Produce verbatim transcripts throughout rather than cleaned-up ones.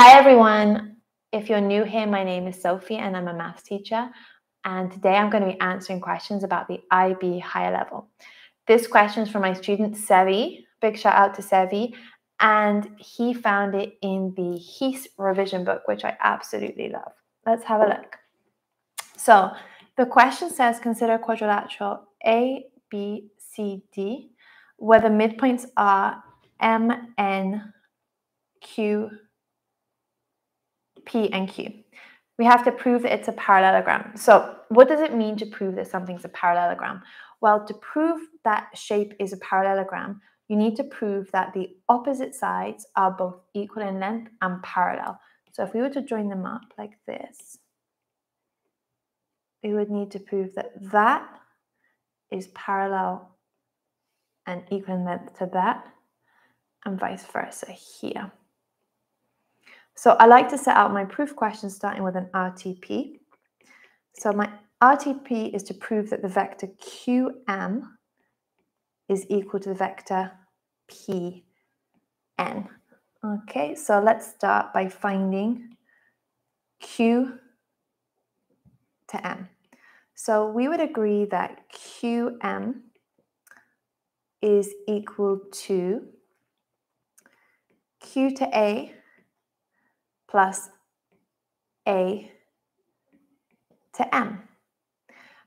Hi everyone, if you're new here, my name is Sophie and I'm a maths teacher, and today I'm going to be answering questions about the I B higher level. This question is from my student Sevi, big shout out to Sevi, and he found it in the Heath revision book, which I absolutely love. Let's have a look. So the question says, consider quadrilateral A, B, C, D, where the midpoints are M, N, Q, P and Q. We have to prove that it's a parallelogram. So what does it mean to prove that something's a parallelogram? Well, to prove that shape is a parallelogram, you need to prove that the opposite sides are both equal in length and parallel. So if we were to join them up like this, we would need to prove that that is parallel and equal in length to that, and vice versa here. So I like to set out my proof question starting with an R T P. So my R T P is to prove that the vector Q M is equal to the vector P N. Okay, so let's start by finding Q to M. So we would agree that Q M is equal to Q to A plus A to M.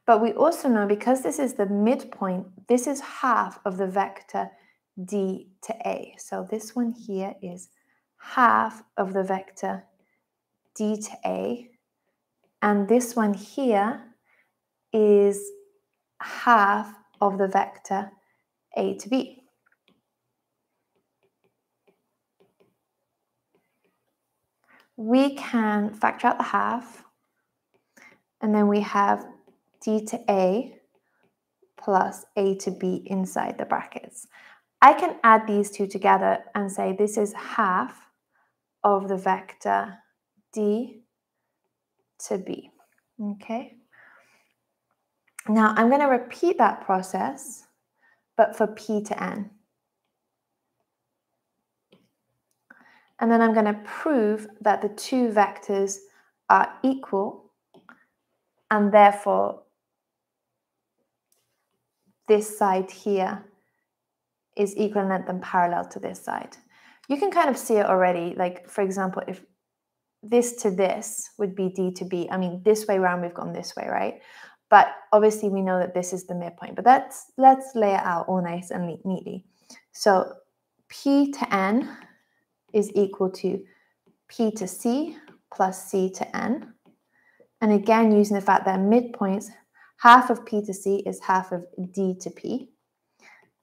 But we also know, because this is the midpoint, this is half of the vector D to A. So this one here is half of the vector D to A. And this one here is half of the vector A to B. We can factor out the half, and then we have D to A plus A to B inside the brackets. I can add these two together and say this is half of the vector D to B. Okay. Now I'm going to repeat that process, but for P to N. And then I'm going to prove that the two vectors are equal, and therefore this side here is equal in length and parallel to this side. You can kind of see it already. Like, for example, if this to this would be D to B. I mean, this way around we've gone this way, right? But obviously we know that this is the midpoint. But let's, let's lay it out all nice and neatly. So P to N is equal to P to C plus C to N. And again, using the fact that midpoints, half of P to C is half of D to P,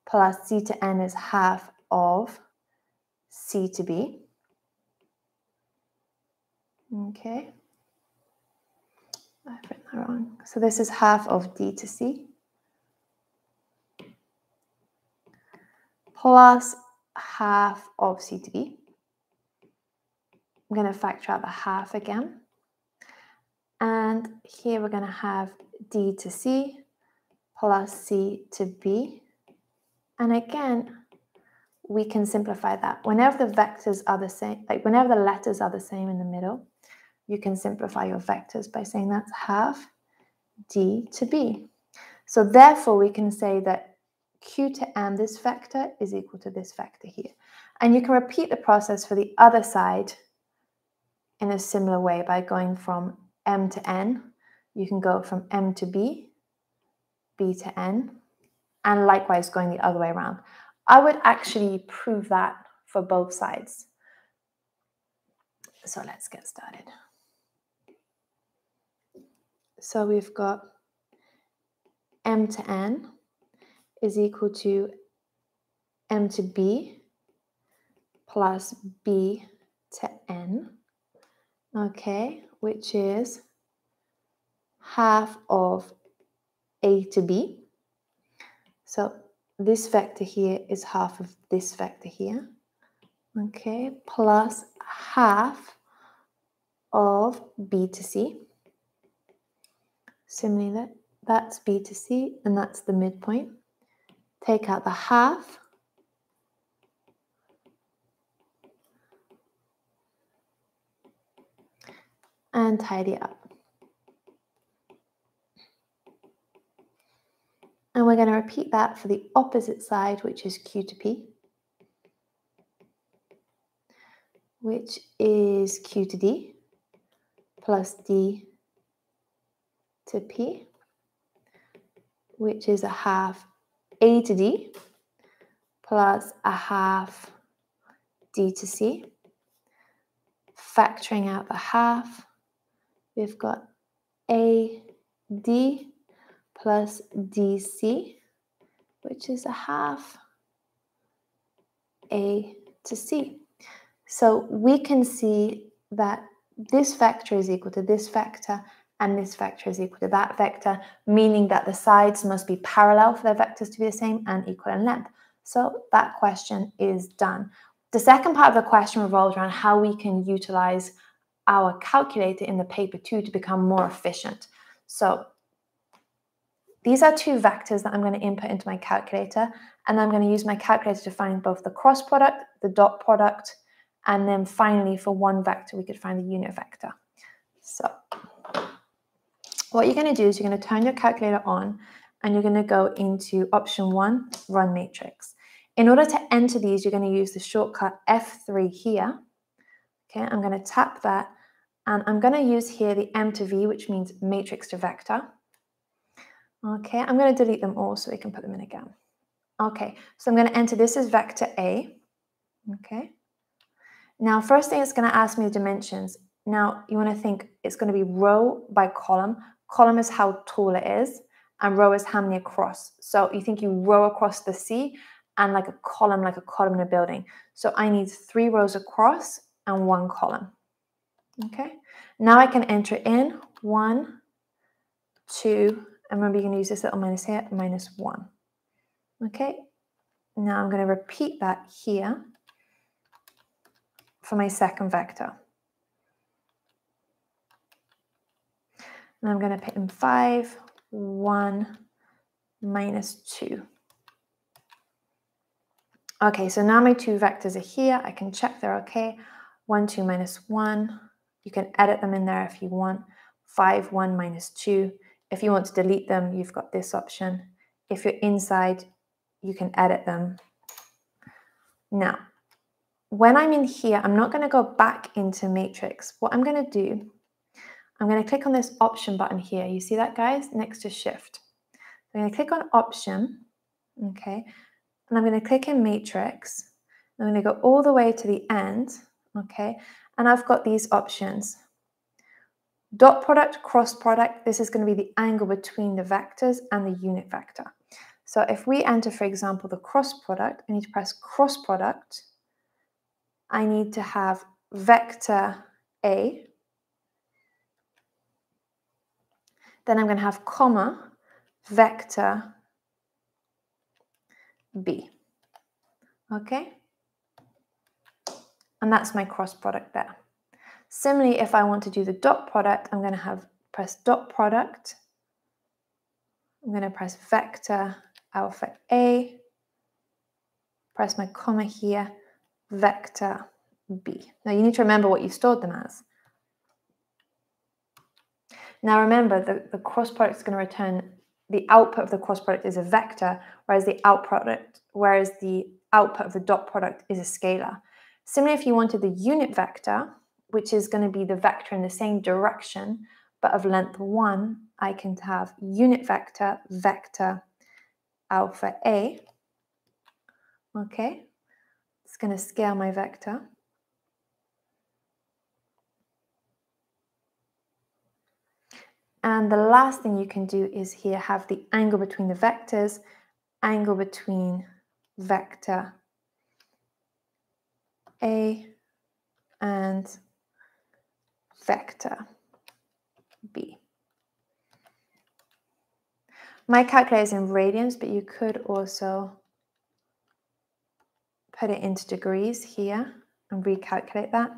plus C to N is half of C to B. Okay. I've written that wrong. So this is half of D to C, plus half of C to B. I'm going to factor out the half again. And here we're going to have D to C plus C to B. And again, we can simplify that. Whenever the vectors are the same, like whenever the letters are the same in the middle, you can simplify your vectors by saying that's half D to B. So therefore, we can say that Q to M, this vector, is equal to this vector here. And you can repeat the process for the other side in a similar way by going from M to N. You can go from M to B, B to N, and likewise going the other way around. I would actually prove that for both sides. So let's get started. So we've got M to N is equal to M to B plus B to N. Okay, which is half of A to B. So this vector here is half of this vector here. Okay, plus half of B to C. Similarly, that, that's B to C, and that's the midpoint. Take out the half. and tidy up. And we're going to repeat that for the opposite side, which is Q to P, which is Q to D plus D to P, which is a half A to D plus a half D to C. Factoring out the half, we've got A D plus D C, which is a half A to C. So we can see that this factor is equal to this factor, and this factor is equal to that vector, meaning that the sides must be parallel for their vectors to be the same and equal in length. So that question is done. The second part of the question revolves around how we can utilize our calculator in the paper two to become more efficient. So these are two vectors that I'm going to input into my calculator, and I'm going to use my calculator to find both the cross product, the dot product, and then finally for one vector we could find the unit vector. So what you're going to do is you're going to turn your calculator on and you're going to go into option one, run matrix. In order to enter these, you're going to use the shortcut F three here. Okay, I'm going to tap that, and I'm going to use here the M to V, which means matrix to vector. Okay, I'm going to delete them all so we can put them in again. Okay, so I'm going to enter this as vector A. Okay. Now, first thing it's going to ask me the dimensions. Now, you want to think it's going to be row by column. Column is how tall it is, and row is how many across. So you think you row across the C, and like a column, like a column in a building. So I need three rows across and one column. Okay, now I can enter in one, two, and remember you're going to use this little minus here, minus one. Okay, now I'm going to repeat that here for my second vector. And I'm going to put in five, one, minus two. Okay, so now my two vectors are here. I can check they're okay. one, two, minus one. You can edit them in there if you want. five, one, minus two. If you want to delete them, you've got this option. If you're inside, you can edit them. Now, when I'm in here, I'm not going to go back into matrix. What I'm going to do, I'm going to click on this option button here. You see that, guys? Next to shift. I'm going to click on option. Okay. And I'm going to click in matrix. I'm going to go all the way to the end, okay? And I've got these options. Dot product, cross product, this is going to be the angle between the vectors and the unit vector. So if we enter, for example, the cross product, I need to press cross product. I need to have vector A. Then I'm going to have comma, vector B. Okay, and that's my cross product there. Similarly, if I want to do the dot product, I'm going to have press dot product. I'm going to press vector alpha A, press my comma here, vector B. Now you need to remember what you stored them as. Now remember, the, the cross product is going to return the output of the cross product is a vector, whereas the out product, whereas the output of the dot product is a scalar. Similarly, if you wanted the unit vector, which is going to be the vector in the same direction, but of length one, I can have unit vector, vector alpha A. Okay, it's going to scale my vector. And the last thing you can do is here have the angle between the vectors, angle between vector A and vector B. My calculator is in radians, but you could also put it into degrees here and recalculate that.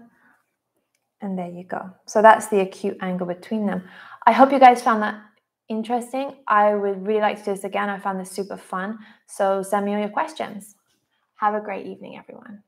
And there you go. So that's the acute angle between them. I hope you guys found that interesting. I would really like to do this again. I found this super fun. So send me all your questions. Have a great evening, everyone.